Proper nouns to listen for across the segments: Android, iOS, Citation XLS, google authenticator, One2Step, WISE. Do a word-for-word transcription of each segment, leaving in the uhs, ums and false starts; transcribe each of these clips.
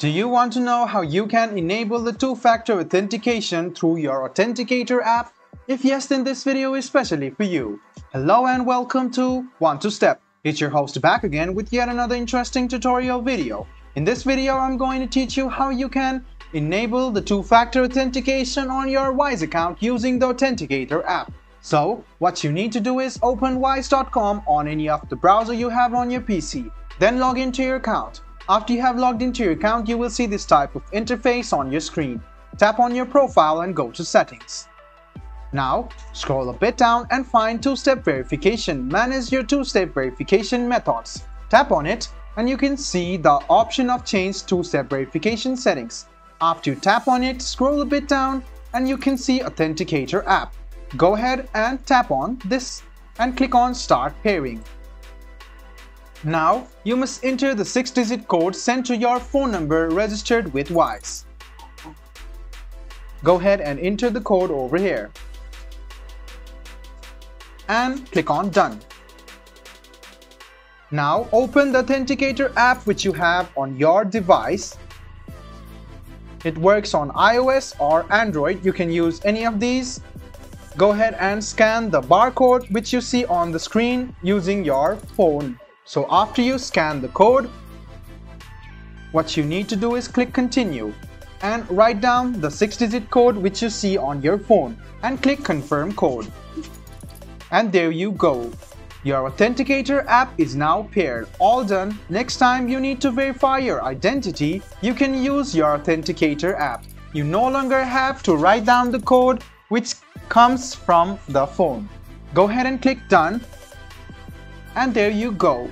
Do you want to know how you can enable the two-factor authentication through your Authenticator app? If yes, then this video is specially for you. Hello and welcome to One two Step. It's your host back again with yet another interesting tutorial video. In this video, I'm going to teach you how you can enable the two-factor authentication on your WISE account using the Authenticator app. So, what you need to do is open wise dot com on any of the browser you have on your P C, then log into your account. After you have logged into your account, you will see this type of interface on your screen. Tap on your profile and go to Settings. Now, scroll a bit down and find two-step verification. Manage your two-step verification methods. Tap on it and you can see the option of change two-step verification settings. After you tap on it, scroll a bit down and you can see Authenticator app. Go ahead and tap on this and click on Start Pairing. Now, you must enter the six digit code sent to your phone number registered with WISE. Go ahead and enter the code over here and click on Done. Now open the Authenticator app which you have on your device. It works on iOS or Android. You can use any of these. Go ahead and scan the barcode which you see on the screen using your phone. So after you scan the code, what you need to do is click Continue and write down the six digit code which you see on your phone and click Confirm Code. And there you go. Your Authenticator app is now paired. All done. Next time you need to verify your identity, you can use your Authenticator app. You no longer have to write down the code which comes from the phone. Go ahead and click Done. And there you go.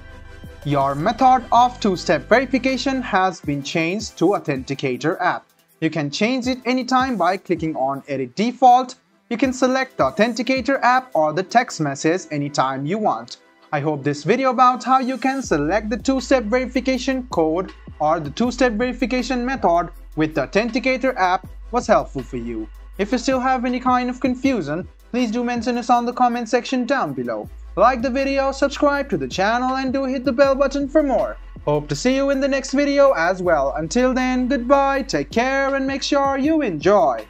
Your method of two-step verification has been changed to Authenticator app. You can change it anytime by clicking on Edit Default. You can select the Authenticator app or the text message anytime you want. I hope this video about how you can select the two-step verification code or the two-step verification method with the Authenticator app was helpful for you. If you still have any kind of confusion, please do mention us on the comment section down below. Like the video, subscribe to the channel and do hit the bell button for more. Hope to see you in the next video as well. Until then, goodbye, take care and make sure you enjoy.